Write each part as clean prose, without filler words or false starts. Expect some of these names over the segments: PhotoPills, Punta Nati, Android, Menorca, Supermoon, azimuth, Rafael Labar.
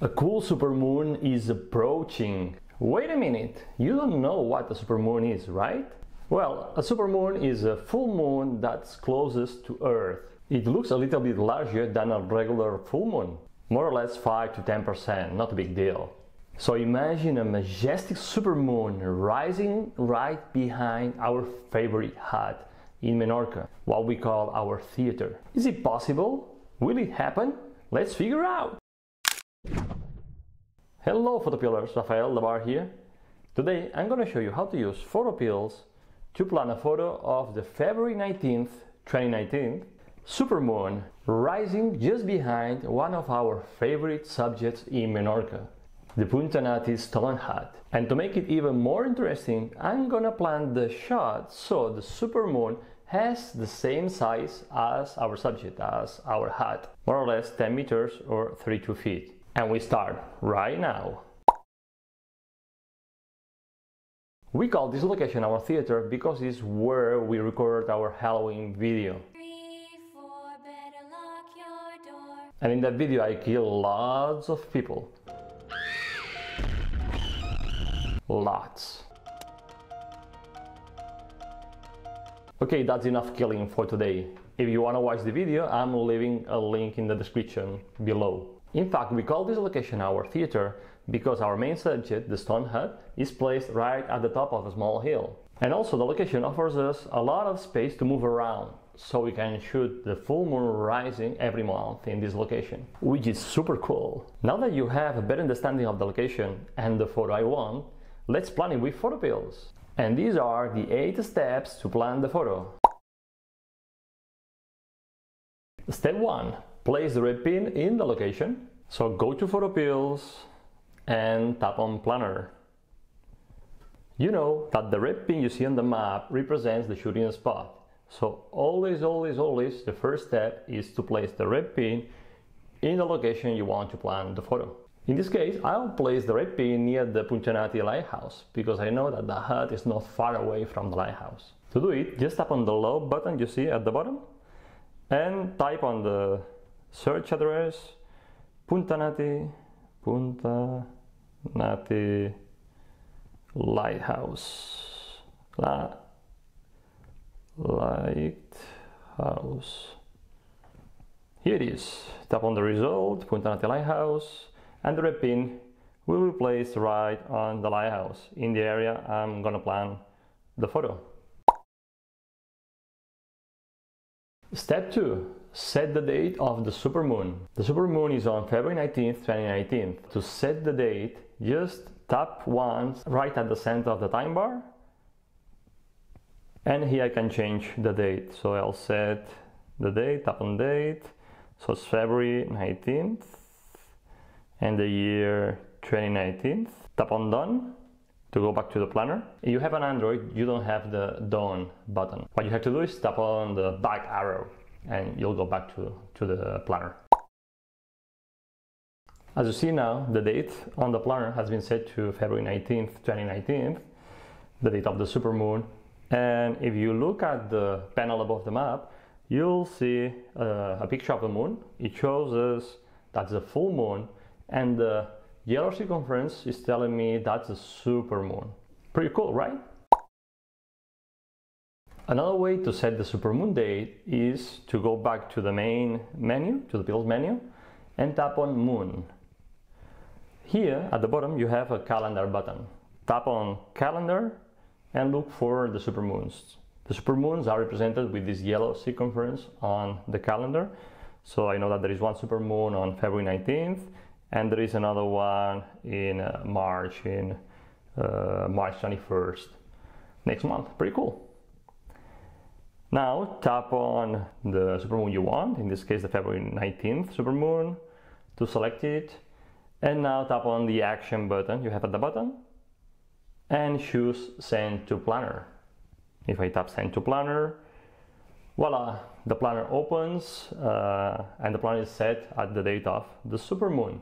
A cool supermoon is approaching. Wait a minute, you don't know what a supermoon is, right? Well, a supermoon is a full moon that's closest to Earth. It looks a little bit larger than a regular full moon, more or less 5 to 10%, not a big deal. So imagine a majestic supermoon rising right behind our favorite hut in Menorca, what we call our theater. Is it possible? Will it happen? Let's figure out! Hello PhotoPillers, Rafael Labar here. Today I'm going to show you how to use PhotoPills to plan a photo of the February 19th, 2019 supermoon rising just behind one of our favorite subjects in Menorca, the Punta Nati stone hut. And to make it even more interesting, I'm gonna plan the shot so the supermoon has the same size as our subject, as our hut, more or less 10 meters or 32 feet. And we start right now. We call this location our theater because it's where we record our Halloween video. And in that video I kill lots of people. Lots. Okay, that's enough killing for today. If you want to watch the video, I'm leaving a link in the description below. In fact, we call this location our theater because our main subject, the stone hut, is placed right at the top of a small hill. And also the location offers us a lot of space to move around, so we can shoot the full moon rising every month in this location, which is super cool. Now that you have a better understanding of the location and the photo I want, let's plan it with PhotoPills. And these are the 8 steps to plan the photo. Step 1. Place the red pin in the location. So go to PhotoPills and tap on Planner. You know that the red pin you see on the map represents the shooting spot. So always the first step is to place the red pin in the location you want to plan the photo. In this case, I'll place the red pin near the Punta Nati lighthouse because I know that the hut is not far away from the lighthouse. To do it, just tap on the low button you see at the bottom and type on the search address Punta Nati lighthouse. Lighthouse. Here it is. Tap on the result, Punta Nati lighthouse, and the red pin will be placed right on the lighthouse in the area I'm gonna plan the photo. Step 2. Set the date of the supermoon. The supermoon is on February 19th, 2019. To set the date, just tap once right at the center of the time bar. And here I can change the date. So I'll set the date, tap on date. So it's February 19th. And the year 2019. Tap on done to go back to the planner. If you have an Android, you don't have the done button. What you have to do is tap on the back arrow and you'll go back to the planner. As you see now, the date on the planner has been set to February 19th, 2019, the date of the supermoon. And if you look at the panel above the map, you'll see a picture of the moon. It shows us that's the full moon, and the yellow circumference is telling me that's a supermoon. Pretty cool, right? Another way to set the supermoon date is to go back to the main menu, to the Pills menu, and tap on Moon. Here at the bottom you have a calendar button. Tap on Calendar and look for the supermoons. The supermoons are represented with this yellow circumference on the calendar. So I know that there is one supermoon on February 19th, and there is another one in March, March 21st, next month. Pretty cool. Now tap on the supermoon you want, in this case the February 19th supermoon, to select it. And now tap on the action button you have at the bottom and choose Send to Planner. If I tap Send to Planner, voila, the planner opens and the planner is set at the date of the supermoon.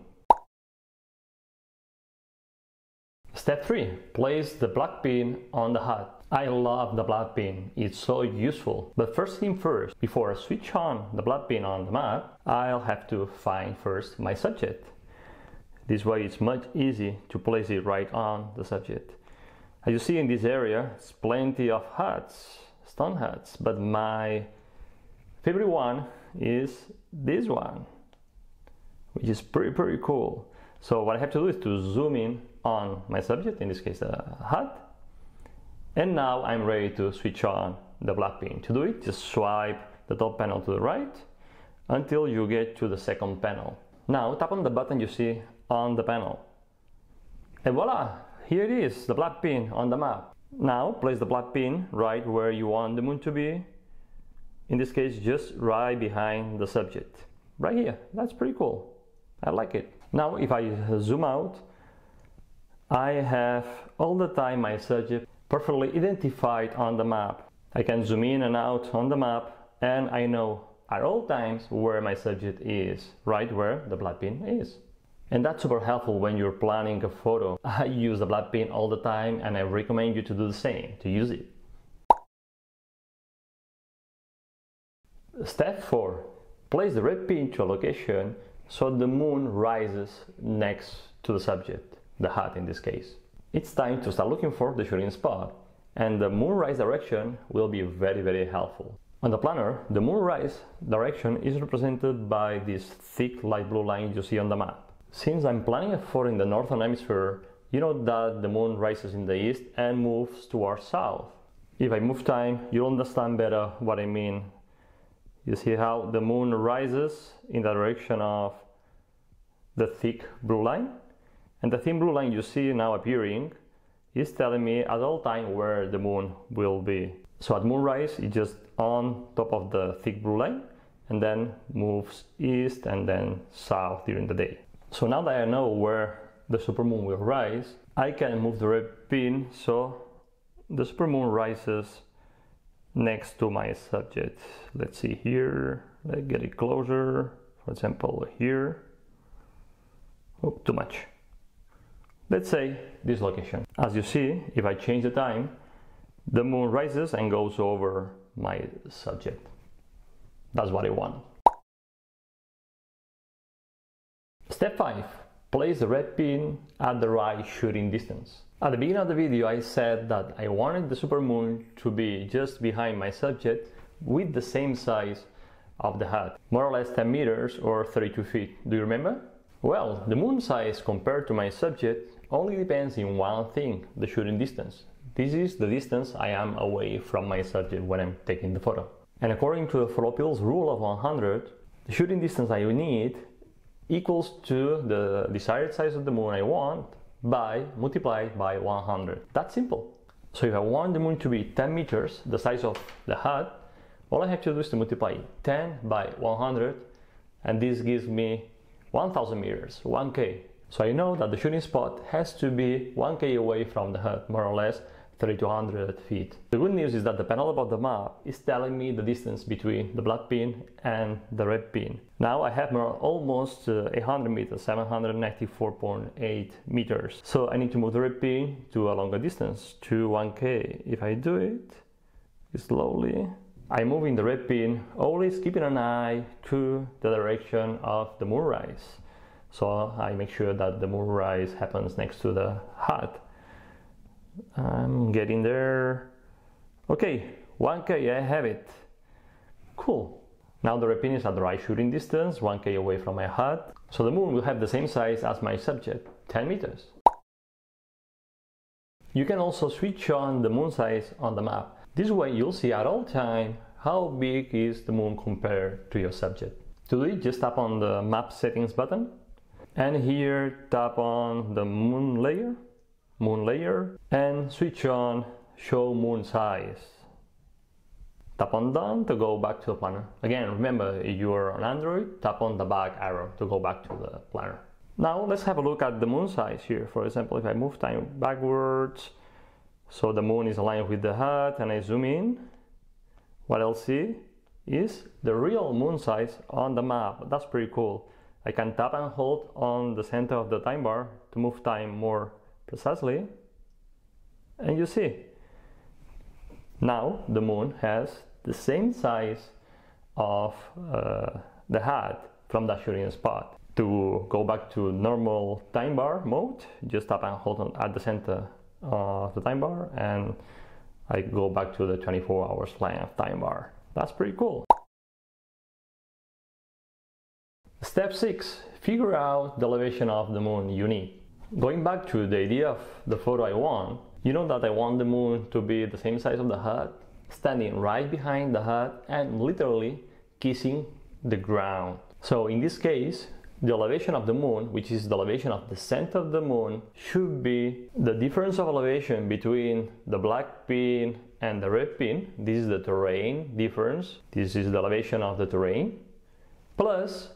Step 3. Place the black pin on the hut. I love the black pin, it's so useful. But first thing first, before I switch on the black pin on the map, I'll have to find first my subject. This way it's much easier to place it right on the subject. As you see in this area, it's plenty of huts, stone huts, but my favorite one is this one, which is pretty cool. So what I have to do is to zoom in on my subject, in this case the hut, and now I'm ready to switch on the black pin. To do it, just swipe the top panel to the right until you get to the second panel. Now tap on the button you see on the panel, and voila, here it is, the black pin on the map. Now place the black pin right where you want the moon to be, in this case just right behind the subject, right here. That's pretty cool, I like it. Now if I zoom out, I have all the time my subject perfectly identified on the map. I can zoom in and out on the map, and I know at all times where my subject is, right where the black pin is. And that's super helpful when you're planning a photo. I use the black pin all the time, and I recommend you to do the same, to use it. Step 4. Place the red pin to a location so the moon rises next to the subject, the hut in this case. It's time to start looking for the shooting spot, and the moonrise direction will be very helpful. On the planner, the moonrise direction is represented by this thick light blue line you see on the map. Since I'm planning a photo in the northern hemisphere, you know that the moon rises in the east and moves towards south. If I move time, you'll understand better what I mean. You see how the moon rises in the direction of the thick blue line? And the thin blue line you see now appearing is telling me at all times where the moon will be. So at moonrise, it's just on top of the thick blue line and then moves east and then south during the day. So now that I know where the supermoon will rise, I can move the red pin so the supermoon rises next to my subject. Let's see here, let's get it closer, for example here. Oh, too much. Let's say this location. As you see, if I change the time, the moon rises and goes over my subject. That's what I want. Step 5. Place the red pin at the right shooting distance. At the beginning of the video, I said that I wanted the supermoon to be just behind my subject with the same size of the hut, more or less 10 meters or 32 feet. Do you remember? Well, the moon size compared to my subject only depends on one thing, the shooting distance. This is the distance I am away from my subject when I'm taking the photo. And according to the PhotoPills rule of 100, the shooting distance I need equals to the desired size of the moon I want multiplied by 100. That's simple. So if I want the moon to be 10 meters, the size of the hut, all I have to do is to multiply 10 by 100, and this gives me 1,000 meters, 1K. So I know that the shooting spot has to be 1K away from the hut, more or less 3,200 feet. The good news is that the panel above the map is telling me the distance between the black pin and the red pin. Now I have almost 800 meters, 794.8 meters. So I need to move the red pin to a longer distance, to 1K. If I do it slowly, I'm moving the red pin, always keeping an eye to the direction of the moonrise. So I make sure that the moonrise happens next to the hut. I'm getting there. Okay, 1K, I have it. Cool. Now the red pin is at the right shooting distance, 1K away from my hut. So the moon will have the same size as my subject, 10 meters. You can also switch on the moon size on the map. This way you'll see at all time how big is the moon compared to your subject. To do it, just tap on the map settings button, and here tap on the moon layer, and switch on show moon size. Tap on done to go back to the planner. Again, remember, if you are on Android, tap on the back arrow to go back to the planner. Now let's have a look at the moon size here. For example, if I move time backwards, so the moon is aligned with the hut, and I zoom in. What I'll see is the real moon size on the map. That's pretty cool. I can tap and hold on the center of the time bar to move time more precisely. And you see, now the moon has the same size of the hut from that shooting spot. To go back to normal time bar mode, just tap and hold on at the center of the time bar, and I go back to the 24 hours line of time bar. That's pretty cool. Step 6. Figure out the elevation of the moon you need. Going back to the idea of the photo I want, you know that I want the moon to be the same size of the hut, standing right behind the hut and literally kissing the ground. So in this case, the elevation of the moon, which is the elevation of the center of the moon, should be the difference of elevation between the black pin and the red pin. This is the terrain difference. This is the elevation of the terrain, plus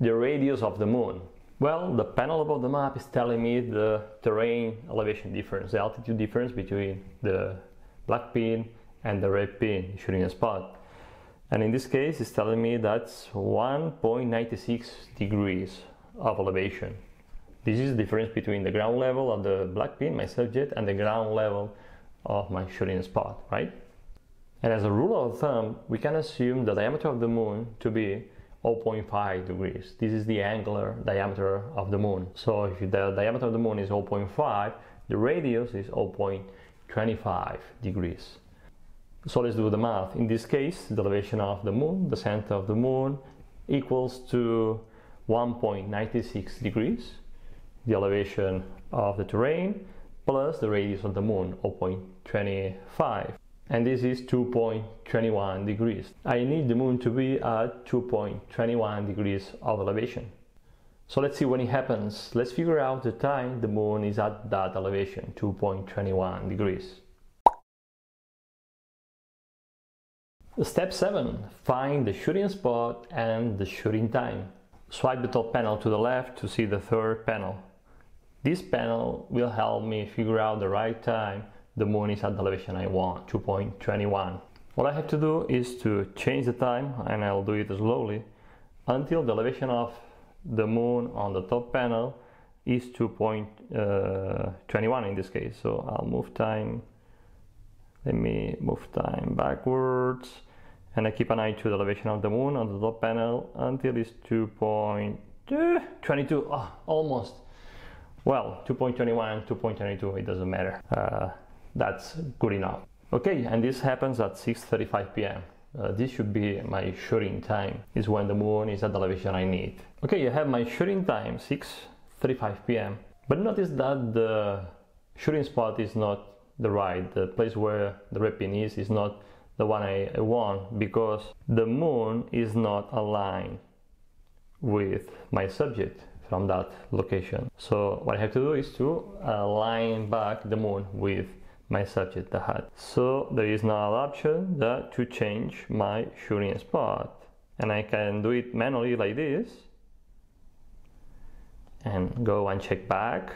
the radius of the moon. Well, the panel above the map is telling me the terrain elevation difference, the altitude difference between the black pin and the red pin shooting a spot. And in this case, it's telling me that's 1.96 degrees of elevation. This is the difference between the ground level of the black pin, my subject, and the ground level of my shooting spot, right? And as a rule of thumb, we can assume the diameter of the moon to be 0.5 degrees. This is the angular diameter of the moon. So if the diameter of the moon is 0.5, the radius is 0.25 degrees. So let's do the math. In this case, the elevation of the moon, the center of the moon, equals to 1.96 degrees, the elevation of the terrain, plus the radius of the moon, 0.25. And this is 2.21 degrees. I need the moon to be at 2.21 degrees of elevation. So let's see when it happens. Let's figure out the time the moon is at that elevation, 2.21 degrees. Step 7. Find the shooting spot and the shooting time. Swipe the top panel to the left to see the third panel. This panel will help me figure out the right time the moon is at the elevation I want, 2.21. What I have to do is to change the time, and I'll do it slowly, until the elevation of the moon on the top panel is 2.21 in this case. So I'll move time, let me move time backwards, and I keep an eye to the elevation of the moon on the top panel until it's 2.22, oh, almost. Well, 2.21, 2.22, it doesn't matter. That's good enough. Okay, and this happens at 6:35 p.m. This should be my shooting time, is when the moon is at the elevation I need. Okay, I have my shooting time, 6:35 p.m. But notice that the shooting spot is not the right, the place where the red pin is not the one I want, because the moon is not aligned with my subject from that location. So what I have to do is to align back the moon with my subject, the hut. So there is now an option that to change my shooting spot, and I can do it manually like this and go and check back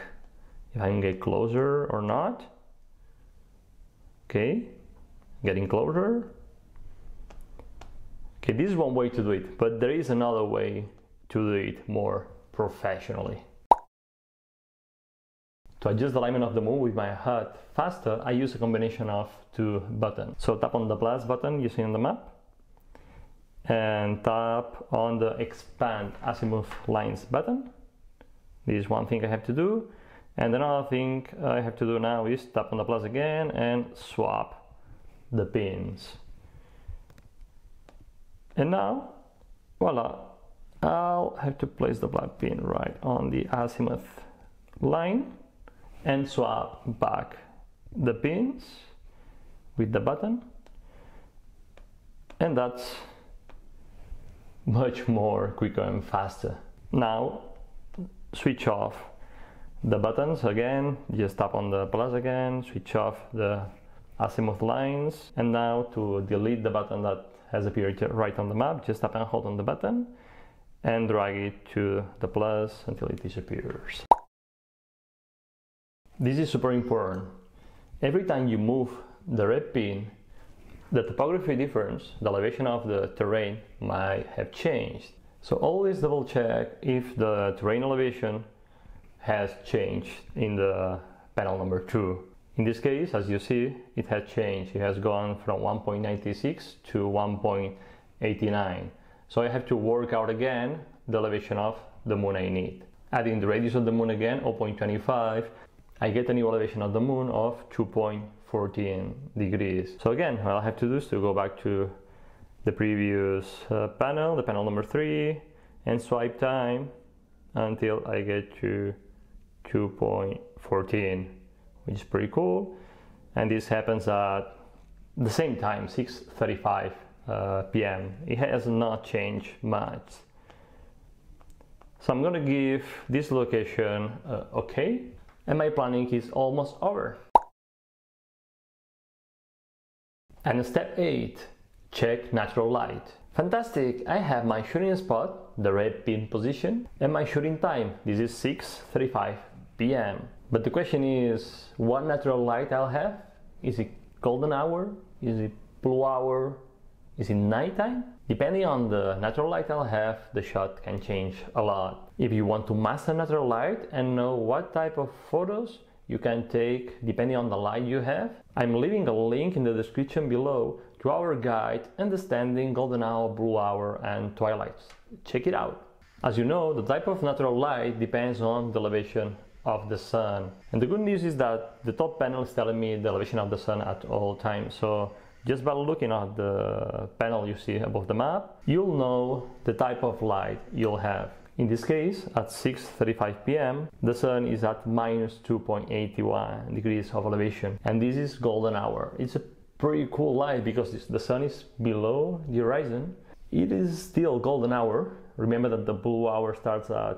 if I can get closer or not. Okay, getting closer. Okay, this is one way to do it, but there is another way to do it more professionally. To adjust the alignment of the moon with my hut faster, I use a combination of two buttons. So tap on the plus button you see on the map, and tap on the expand azimuth lines button. This is one thing I have to do. And another thing I have to do now is tap on the plus again and swap the pins. And now, voila, I'll have to place the black pin right on the azimuth line and swap back the pins with the button. And that's much more quicker and faster. Now, switch off the buttons again, just tap on the plus again, switch off the azimuth lines, and now to delete the button that has appeared right on the map, just tap and hold on the button and drag it to the plus until it disappears. This is super important. Every time you move the red pin, the topography difference, the elevation of the terrain might have changed. So always double check if the terrain elevation has changed in the panel number 2. In this case, as you see, it has changed. It has gone from 1.96 to 1.89. So I have to work out again the elevation of the moon I need. Adding the radius of the moon again, 0.25, I get an elevation of the moon of 2.14 degrees. So again, all I have to do is to go back to the previous panel, the panel number 3, and swipe time until I get to 2.14, which is pretty cool. And this happens at the same time, 6:35 p.m. It has not changed much. So I'm gonna give this location okay, and my planning is almost over. And step 8, check natural light. Fantastic, I have my shooting spot, the red pin position, and my shooting time. This is 6:35 p.m. But the question is, what natural light I'll have? Is it golden hour? Is it blue hour? Is it nighttime? Depending on the natural light I'll have, the shot can change a lot. If you want to master natural light and know what type of photos you can take depending on the light you have, I'm leaving a link in the description below to our guide Understanding Golden Hour, Blue Hour and Twilights. Check it out! As you know, the type of natural light depends on the elevation of the sun. And the good news is that the top panel is telling me the elevation of the sun at all times. So just by looking at the panel you see above the map, you'll know the type of light you'll have. In this case, at 6:35 p.m., the sun is at minus 2.81 degrees of elevation. And this is golden hour. It's a pretty cool light because the sun is below the horizon. It is still golden hour. Remember that the blue hour starts at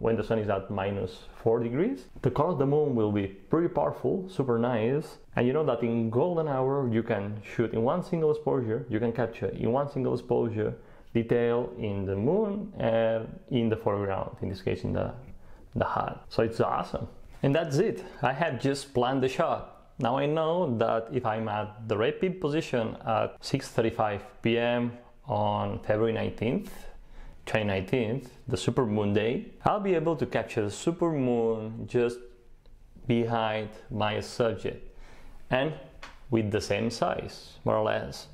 when the sun is at minus 4 degrees. The color of the moon will be pretty powerful, super nice. And you know that in golden hour you can shoot in one single exposure, you can capture in one single exposure detail in the moon and in the foreground, in this case in the hut. So it's awesome. And that's it. I have just planned the shot. Now I know that if I'm at the red pin position at 6:35 p.m. on February 19th, 2019, the supermoon day, I'll be able to capture the supermoon just behind my subject and with the same size, more or less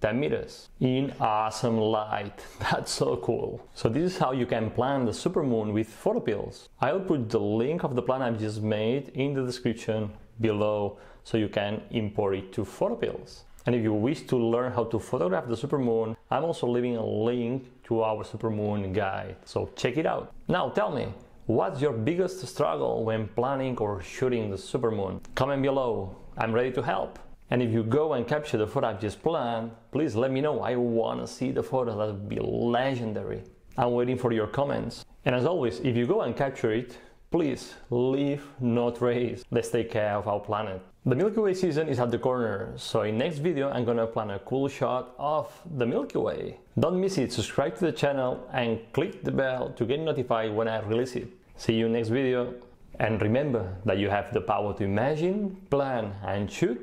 10 meters, in awesome light. That's so cool. So this is how you can plan the supermoon with PhotoPills. I'll put the link of the plan I've just made in the description below so you can import it to PhotoPills. And if you wish to learn how to photograph the supermoon, I'm also leaving a link to our supermoon guide, so check it out. Now tell me, what's your biggest struggle when planning or shooting the supermoon? Comment below, I'm ready to help. And if you go and capture the photo I've just planned, please let me know, I wanna see the photos, that would be legendary. I'm waiting for your comments. And as always, if you go and capture it, please leave no trace. Let's take care of our planet. The Milky Way season is at the corner, so in next video I'm gonna plan a cool shot of the Milky Way. Don't miss it, subscribe to the channel and click the bell to get notified when I release it. See you next video, and remember that you have the power to imagine, plan and shoot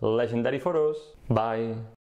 legendary photos. Bye!